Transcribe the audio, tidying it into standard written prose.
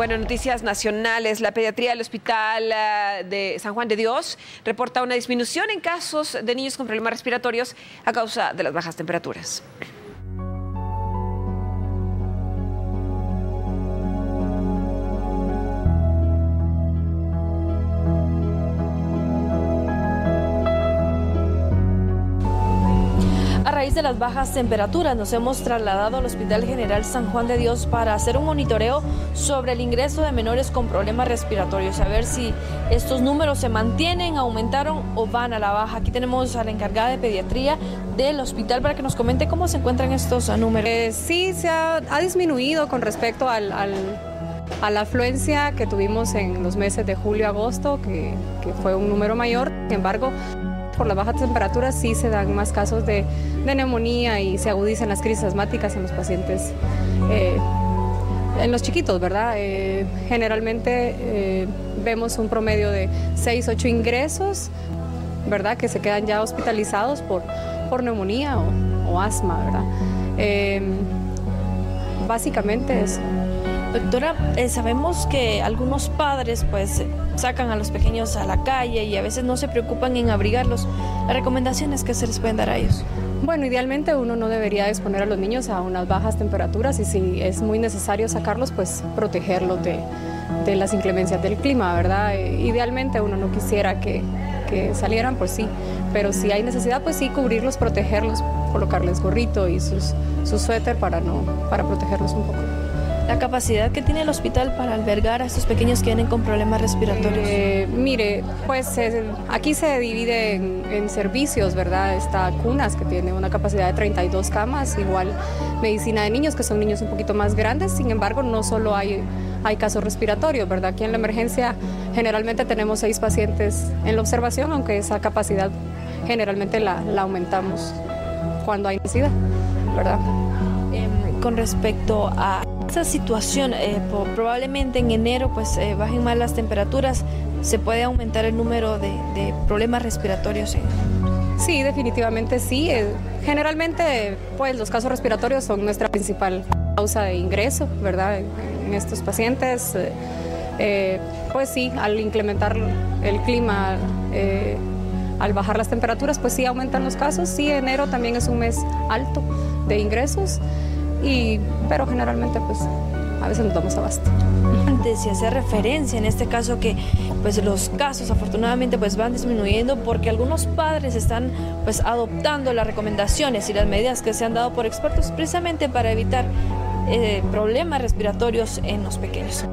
Bueno, noticias nacionales. La pediatría del Hospital de San Juan de Dios reporta una disminución en casos de niños con problemas respiratorios a causa de las bajas temperaturas. A raíz de las bajas temperaturas nos hemos trasladado al Hospital General San Juan de Dios para hacer un monitoreo sobre el ingreso de menores con problemas respiratorios, a ver si estos números se mantienen, aumentaron o van a la baja. Aquí tenemos a la encargada de pediatría del hospital para que nos comente cómo se encuentran estos números. Sí, se ha disminuido con respecto a la afluencia que tuvimos en los meses de julio y agosto, que fue un número mayor. Sin embargo, por las bajas temperaturas sí se dan más casos de neumonía y se agudizan las crisis asmáticas en los pacientes, en los chiquitos, ¿verdad? Generalmente vemos un promedio de 6 a 8 ingresos, ¿verdad?, que se quedan ya hospitalizados por neumonía o asma, ¿verdad? Básicamente eso. Doctora, sabemos que algunos padres pues sacan a los pequeños a la calle y a veces no se preocupan en abrigarlos. ¿Las recomendaciones que se les pueden dar a ellos? Bueno, idealmente uno no debería exponer a los niños a unas bajas temperaturas y si es muy necesario sacarlos, pues protegerlos de las inclemencias del clima, ¿verdad? Idealmente uno no quisiera que salieran por sí, pero si hay necesidad, pues sí, cubrirlos, protegerlos, colocarles gorrito y su suéter para protegerlos un poco. ¿La capacidad que tiene el hospital para albergar a estos pequeños que vienen con problemas respiratorios? Mire, pues aquí se divide en servicios, ¿verdad? Está CUNAS, que tiene una capacidad de 32 camas, igual medicina de niños, que son niños un poquito más grandes. Sin embargo, no solo hay casos respiratorios, ¿verdad? Aquí en la emergencia generalmente tenemos 6 pacientes en la observación, aunque esa capacidad generalmente la aumentamos cuando hay necesidad, ¿verdad? Con respecto a esta situación, probablemente en enero pues bajen más las temperaturas, ¿se puede aumentar el número de problemas respiratorios? Sí, definitivamente sí. Generalmente pues los casos respiratorios son nuestra principal causa de ingreso, ¿verdad?, en estos pacientes. Pues sí, al incrementar el clima, al bajar las temperaturas, pues sí aumentan los casos. Sí, enero también es un mes alto de ingresos. Pero generalmente pues a veces nos damos abasto. Antes se hace referencia en este caso que pues los casos afortunadamente pues van disminuyendo porque algunos padres están pues adoptando las recomendaciones y las medidas que se han dado por expertos precisamente para evitar problemas respiratorios en los pequeños.